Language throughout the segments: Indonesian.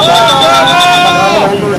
Aduh, sini Pak.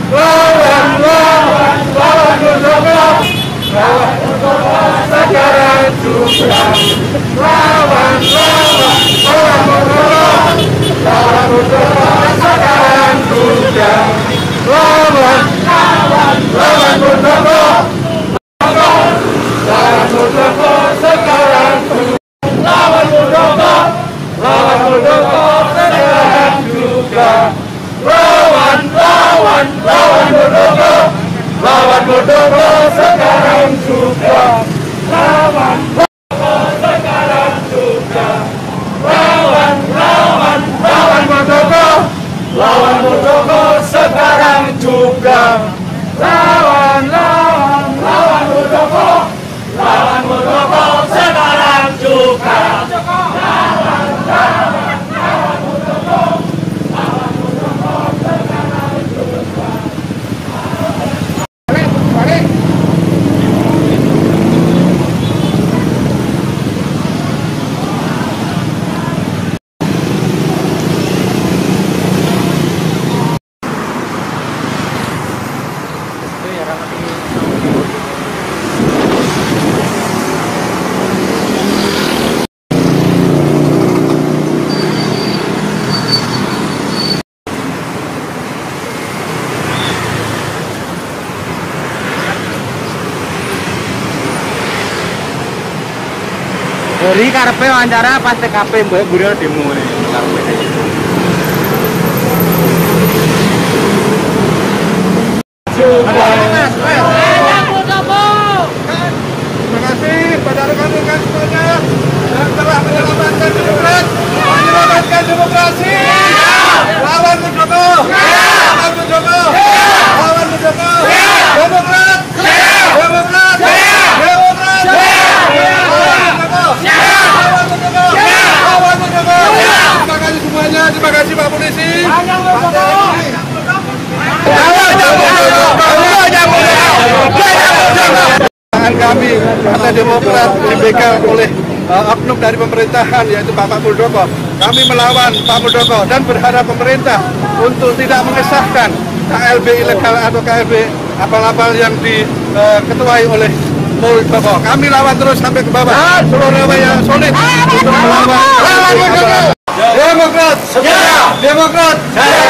Beri karepe wawancara pas TKP mbak guru demo nih. Terima kasih pada rekan-rekan semuanya yang telah menyelamatkan demokrasi, menyelamatkan demokrasi. Lawan Muldoko, lawan Muldoko, lawan Muldoko, demokrat, demokrat, demokrat. Terima kasih semuanya, terima kasih Pak Polisi. Kami Partai Demokrat dibegal oleh oknum dari pemerintahan yaitu Bapak Muldoko. Kami melawan Pak Muldoko dan berharap pemerintah untuk tidak mengesahkan KLB ilegal atau KLB abal-abal yang diketuai oleh Muldoko. Kami lawan terus sampai ke bawah. Seluruh rakyat solid untuk melawan. Demokrat, setia. Demokrat, setia.